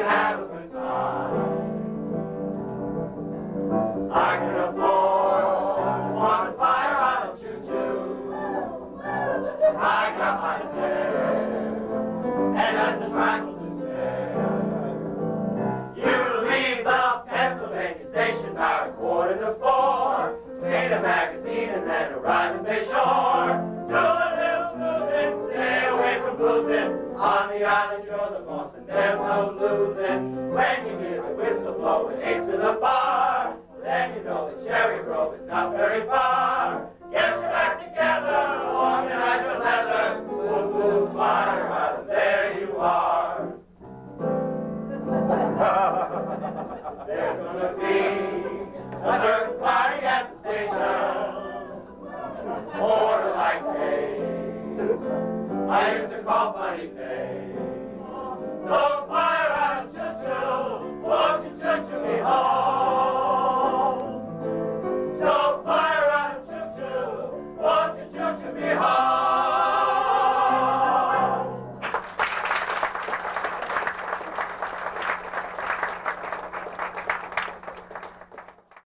On the island, you're the boss and there's no losing. When you hear the whistle blowing into the bar, then you know the cherry grove is not very far. Get your act together, organize your leather. Boom, boom, fire out, there you are. There's gonna be a certain party at the station, more like days. I used to call funny things. So